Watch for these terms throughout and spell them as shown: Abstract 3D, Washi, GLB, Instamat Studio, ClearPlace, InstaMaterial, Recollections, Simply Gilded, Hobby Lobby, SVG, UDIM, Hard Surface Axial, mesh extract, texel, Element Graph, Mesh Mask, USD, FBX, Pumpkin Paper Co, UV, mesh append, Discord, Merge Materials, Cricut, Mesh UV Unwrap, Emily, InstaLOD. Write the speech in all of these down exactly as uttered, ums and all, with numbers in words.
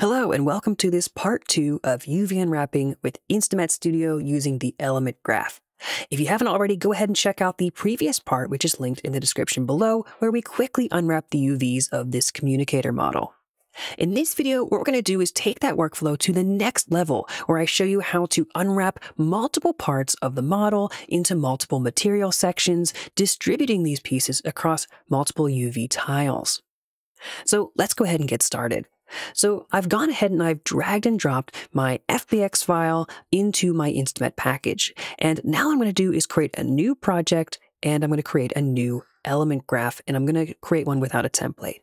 Hello and welcome to this part two of U V unwrapping with Instamat Studio using the Element Graph. If you haven't already, go ahead and check out the previous part, which is linked in the description below, where we quickly unwrap the U Vs of this communicator model. In this video, what we're going to do is take that workflow to the next level, where I show you how to unwrap multiple parts of the model into multiple material sections, distributing these pieces across multiple U V tiles. So let's go ahead and get started. So I've gone ahead and I've dragged and dropped my F B X file into my Instamat package. And now I'm going to do is create a new project, and I'm going to create a new element graph, and I'm going to create one without a template.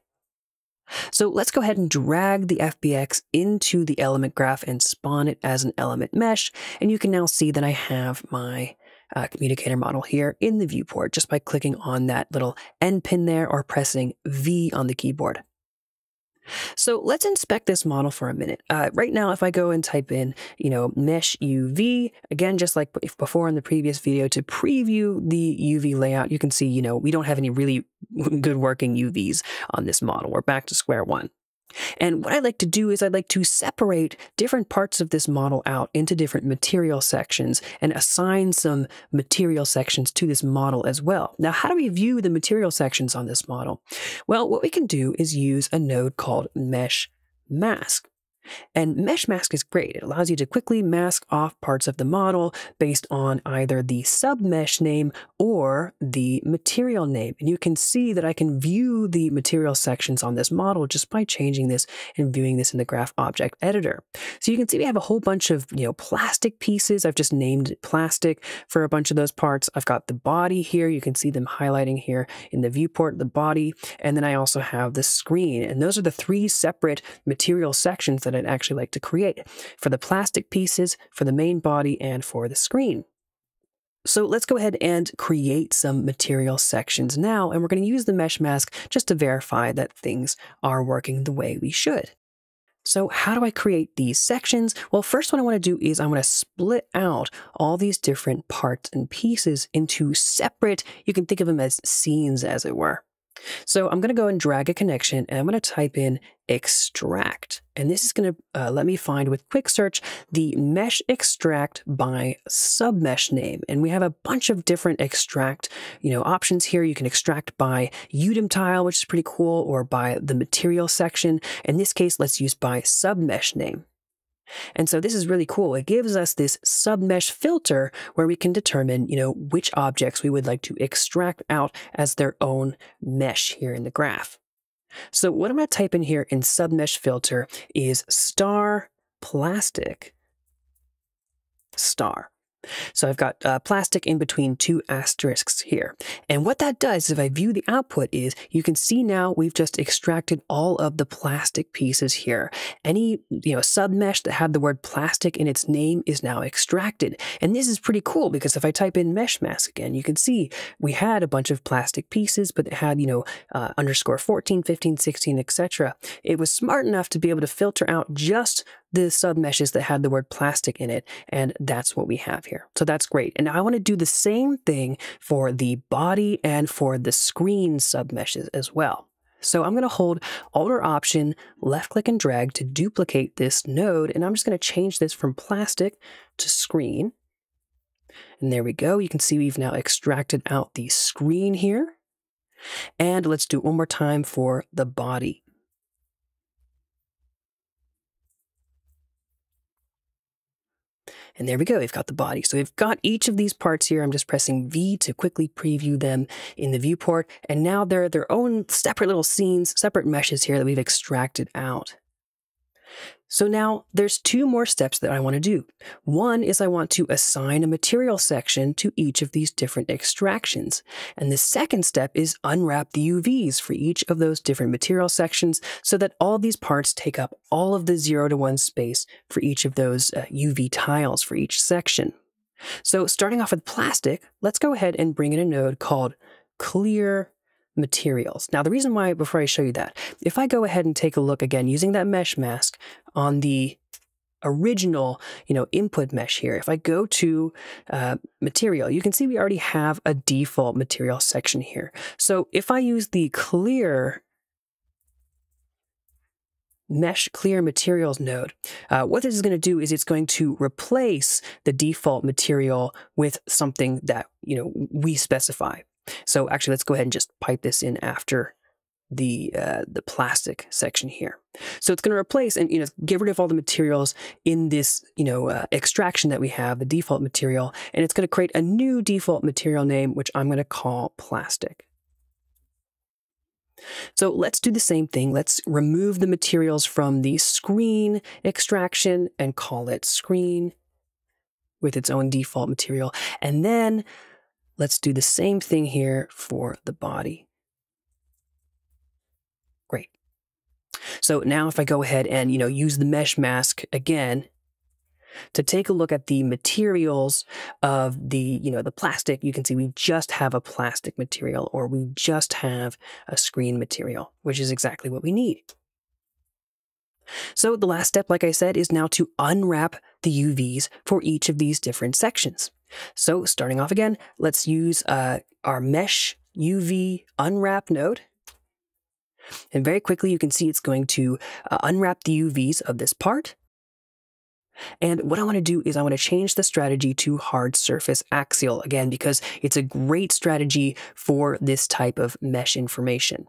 So let's go ahead and drag the F B X into the element graph and spawn it as an element mesh. And you can now see that I have my uh, communicator model here in the viewport just by clicking on that little end pin there or pressing V on the keyboard. So let's inspect this model for a minute. Uh, right now, if I go and type in, you know, mesh U V, again, just like if before in the previous video to preview the U V layout, you can see, you know, we don't have any really good working U Vs on this model. We're back to square one. And what I'd like to do is I'd like to separate different parts of this model out into different material sections and assign some material sections to this model as well. Now, how do we view the material sections on this model? Well, what we can do is use a node called Mesh Mask. And Mesh Mask is great. It allows you to quickly mask off parts of the model based on either the submesh name or the material name. And you can see that I can view the material sections on this model just by changing this and viewing this in the graph object editor. So you can see we have a whole bunch of, you know, plastic pieces. I've just named it plastic for a bunch of those parts. I've got the body here. You can see them highlighting here in the viewport, the body. And then I also have the screen. And those are the three separate material sections that I'd actually like to create for the plastic pieces, for the main body, and for the screen. So let's go ahead and create some material sections now, and we're going to use the mesh mask just to verify that things are working the way we should. So how do I create these sections? Well, first what I want to do is I want to split out all these different parts and pieces into separate, you can think of them as scenes as it were. So I'm going to go and drag a connection, and I'm going to type in extract. And this is going to uh, let me find with quick search the mesh extract by submesh name. And we have a bunch of different extract, you know, options here. You can extract by U D I M tile, which is pretty cool, or by the material section. In this case, let's use by submesh name. And so this is really cool. It gives us this submesh filter where we can determine, you know, which objects we would like to extract out as their own mesh here in the graph. So what I'm going to type in here in submesh filter is star plastic star. So I've got uh, plastic in between two asterisks here. And what that does, if I view the output, is you can see now we've just extracted all of the plastic pieces here. Any, you know, submesh that had the word plastic in its name is now extracted. And this is pretty cool because if I type in mesh mask again, you can see we had a bunch of plastic pieces, but it had, you know, uh, underscore fourteen, fifteen, sixteen, et cetera. It was smart enough to be able to filter out just the submeshes that had the word plastic in it, and that's what we have here. So that's great. And now I want to do the same thing for the body and for the screen submeshes as well. So I'm going to hold Alt or Option, left click and drag to duplicate this node, and I'm just going to change this from plastic to screen. And there we go. You can see we've now extracted out the screen here. And let's do it one more time for the body. And there we go, we've got the body. So we've got each of these parts here. I'm just pressing V to quickly preview them in the viewport. And now they're their own separate little scenes, separate meshes here that we've extracted out. So now there's two more steps that I want to do. One is I want to assign a material section to each of these different extractions. And the second step is unwrap the U Vs for each of those different material sections so that all these parts take up all of the zero to one space for each of those uh, U V tiles for each section. So starting off with plastic, let's go ahead and bring in a node called ClearPlace materials. Now, the reason why, before I show you that, if I go ahead and take a look again using that mesh mask on the original, you know, input mesh here, if I go to uh, material, you can see we already have a default material section here. So if I use the clear Mesh Clear Materials node. Uh, what this is going to do is it's going to replace the default material with something that, you know, we specify. So actually, let's go ahead and just pipe this in after the uh, the plastic section here. So it's going to replace and, you know, get rid of all the materials in this, you know, uh, extraction that we have, the default material, and it's going to create a new default material name, which I'm going to call plastic. So let's do the same thing. Let's remove the materials from the screen extraction and call it screen with its own default material. And then let's do the same thing here for the body. Great. So now if I go ahead and, you know, use the mesh mask again to take a look at the materials of the, you know, the plastic, you can see we just have a plastic material, or we just have a screen material, which is exactly what we need. So the last step, like I said, is now to unwrap the U Vs for each of these different sections. So starting off again, let's use uh, our Mesh U V Unwrap node. And very quickly, you can see it's going to uh, unwrap the U Vs of this part. And what I want to do is I want to change the strategy to Hard Surface Axial again, because it's a great strategy for this type of mesh information.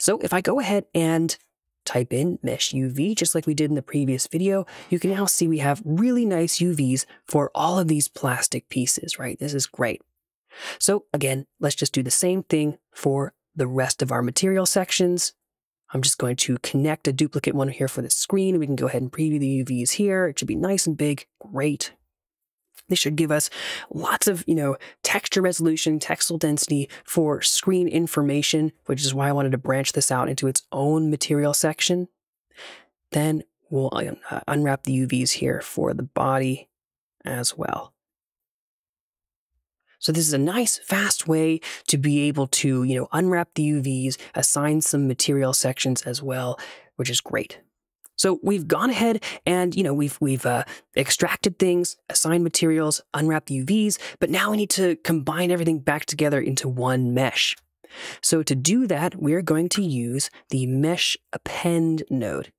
So if I go ahead and type in Mesh U V, just like we did in the previous video, you can now see we have really nice U Vs for all of these plastic pieces, right? This is great. So again, let's just do the same thing for the rest of our material sections. I'm just going to connect a duplicate one here for the screen. We can go ahead and preview the U Vs here. It should be nice and big. Great. This should give us lots of, you know, texture resolution, texel density for screen information, which is why I wanted to branch this out into its own material section. Then we'll un uh, unwrap the U Vs here for the body as well. So this is a nice, fast way to be able to, you know, unwrap the U Vs, assign some material sections as well, which is great. So we've gone ahead and, you know, we've we've uh, extracted things, assigned materials, unwrapped the U Vs, but now we need to combine everything back together into one mesh. So to do that, we're going to use the Mesh Append node.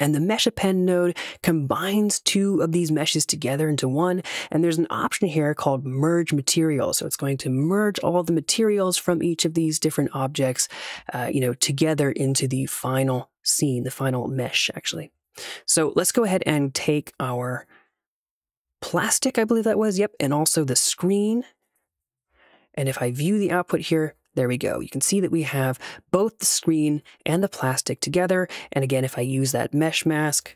And the Mesh Append node combines two of these meshes together into one, and there's an option here called Merge Materials. So it's going to merge all the materials from each of these different objects, uh, you know, together into the final scene, the final mesh, actually. So let's go ahead and take our plastic, I believe that was, yep, and also the screen. And if I view the output here, there we go. You can see that we have both the screen and the plastic together. And again, if I use that mesh mask,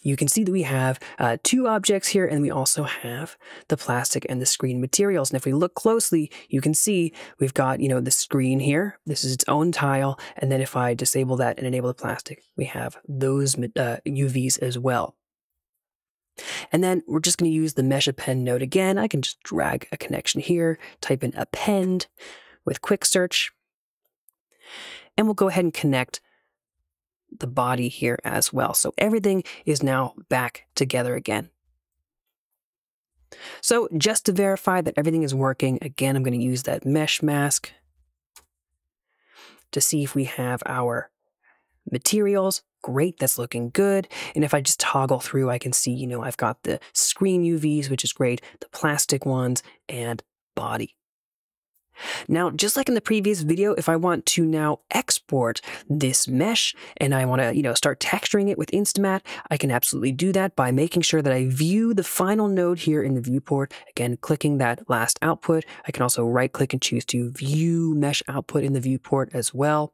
you can see that we have uh, two objects here, and we also have the plastic and the screen materials. And if we look closely, you can see we've got, you know, the screen here. This is its own tile. And then if I disable that and enable the plastic, we have those uh, U Vs as well. And then we're just going to use the Mesh Append node again. I can just drag a connection here, type in append with quick search, and we'll go ahead and connect the body here as well. So everything is now back together again. So just to verify that everything is working, again, I'm going to use that mesh mask to see if we have our materials. Great, that's looking good. And if I just toggle through, I can see, you know, I've got the screen U Vs, which is great, the plastic ones, and body. Now, just like in the previous video, if I want to now export this mesh and I want to, you know, start texturing it with Instamat, I can absolutely do that by making sure that I view the final node here in the viewport. Again, clicking that last output. I can also right click and choose to view mesh output in the viewport as well.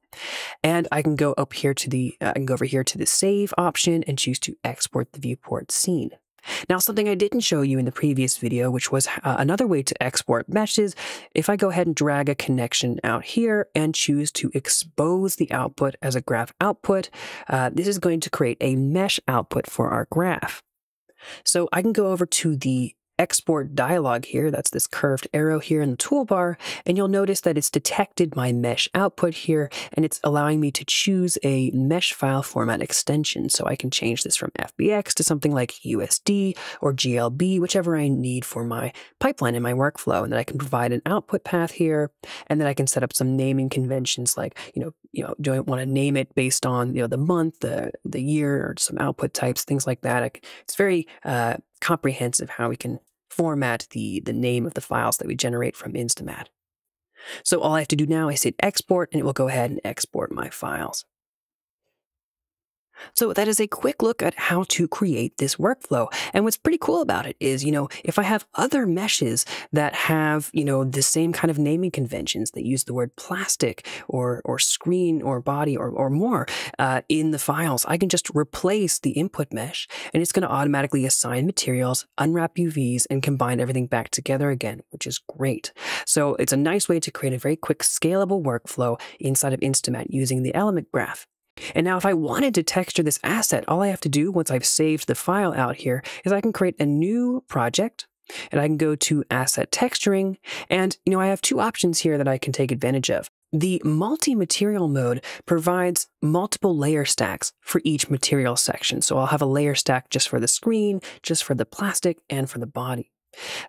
And I can go up here to the, uh, I can go over here to the save option and choose to export the viewport scene. Now, something I didn't show you in the previous video, which was uh, another way to export meshes, if I go ahead and drag a connection out here and choose to expose the output as a graph output, uh, this is going to create a mesh output for our graph. So I can go over to the export dialog here, that's this curved arrow here in the toolbar, and you'll notice that it's detected my mesh output here, and it's allowing me to choose a mesh file format extension. So I can change this from F B X to something like U S D or G L B, whichever I need for my pipeline in my workflow, and then I can provide an output path here, and then I can set up some naming conventions like, you know, you know, do I want to name it based on, you know, the month, the, the year, or some output types, things like that. I can, it's very uh, comprehensive how we can format the, the name of the files that we generate from Instamat. So all I have to do now is hit export, and it will go ahead and export my files. So that is a quick look at how to create this workflow. And what's pretty cool about it is, you know, if I have other meshes that have, you know, the same kind of naming conventions that use the word plastic or, or screen or body or, or more uh, in the files, I can just replace the input mesh, and it's going to automatically assign materials, unwrap U Vs, and combine everything back together again, which is great. So it's a nice way to create a very quick scalable workflow inside of Instamat using the element graph. And now if I wanted to texture this asset, all I have to do once I've saved the file out here is I can create a new project, and I can go to asset texturing. And, you know, I have two options here that I can take advantage of. The multi-material mode provides multiple layer stacks for each material section. So I'll have a layer stack just for the screen, just for the plastic, and for the body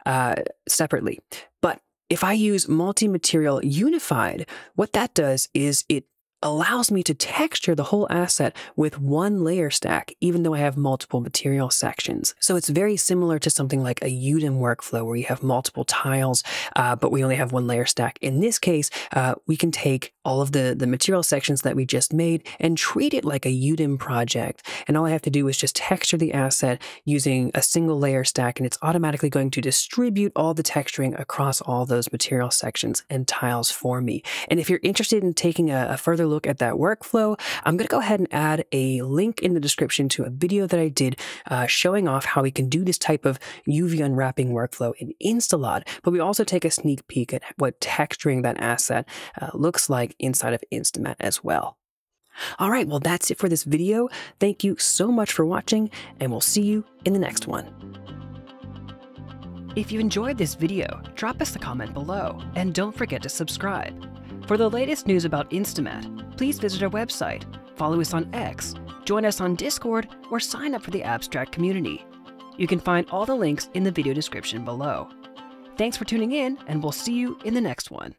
uh, separately. But if I use multi-material unified, what that does is it allows me to texture the whole asset with one layer stack, even though I have multiple material sections. So it's very similar to something like a U D I M workflow where you have multiple tiles, uh, but we only have one layer stack. In this case, uh, we can take all of the, the material sections that we just made and treat it like a U D I M project. And all I have to do is just texture the asset using a single layer stack, and it's automatically going to distribute all the texturing across all those material sections and tiles for me. And if you're interested in taking a, a further look at that workflow, I'm going to go ahead and add a link in the description to a video that I did uh, showing off how we can do this type of U V unwrapping workflow in InstaLOD, but we also take a sneak peek at what texturing that asset uh, looks like inside of Instamat as well. All right, well, that's it for this video. Thank you so much for watching, and we'll see you in the next one. If you enjoyed this video, drop us a comment below, and don't forget to subscribe. For the latest news about Instamat, please visit our website, follow us on X, join us on Discord, or sign up for the Abstract community. You can find all the links in the video description below. Thanks for tuning in, and we'll see you in the next one.